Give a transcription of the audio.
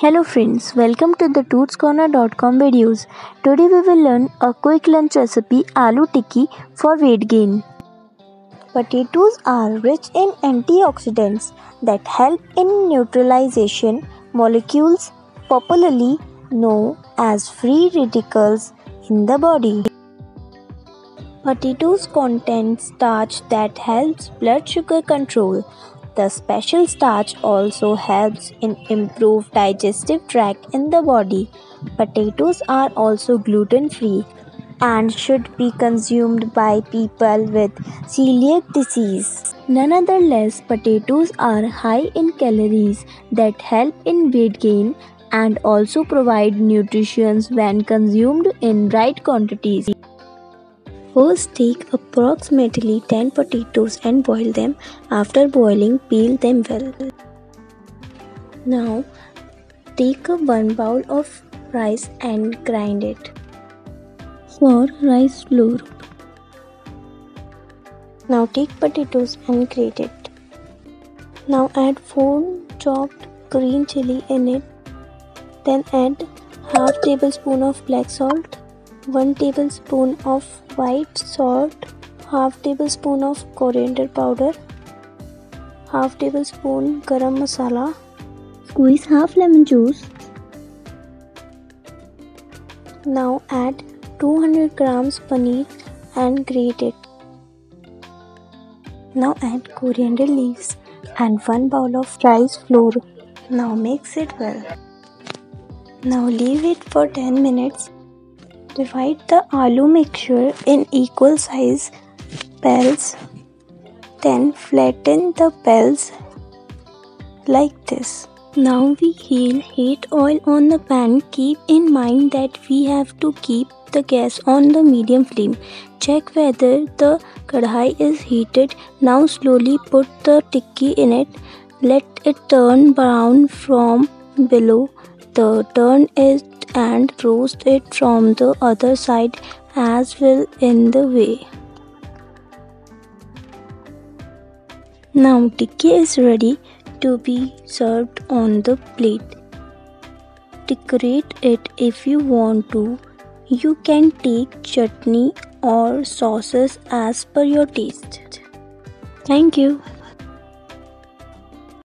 Hello friends, welcome to the TutsCorner.com videos. Today we will learn a quick lunch recipe aloo tikki for weight gain. Potatoes are rich in antioxidants that help in neutralization molecules, popularly known as free radicals, in the body. Potatoes contain starch that helps blood sugar control. The special starch also helps in improve digestive tract in the body. Potatoes are also gluten-free and should be consumed by people with celiac disease. Nonetheless, potatoes are high in calories that help in weight gain and also provide nutrition when consumed in right quantities. First, take approximately 10 potatoes and boil them. After boiling, peel them well. Now, take 1 bowl of rice and grind it. For rice flour. Now, take potatoes and grate it. Now, add 4 chopped green chili in it. Then add half tablespoon of black salt, 1 tablespoon of white salt, half tablespoon of coriander powder, half tablespoon garam masala, squeeze half lemon juice. Now add 200 grams paneer and grate it. Now add coriander leaves and 1 bowl of rice flour. Now mix it well. Now leave it for 10 minutes. Divide the aloo mixture in equal size balls. Then flatten the balls like this. Now we heat oil on the pan. Keep in mind that we have to keep the gas on the medium flame. Check whether the kadhai is heated. Now slowly put the tikki in it. Let it turn brown from below. Turn it and roast it from the other side as well in the way. Now tikki is ready to be served on the plate. Decorate it if you want to. You can take chutney or sauces as per your taste. Thank you.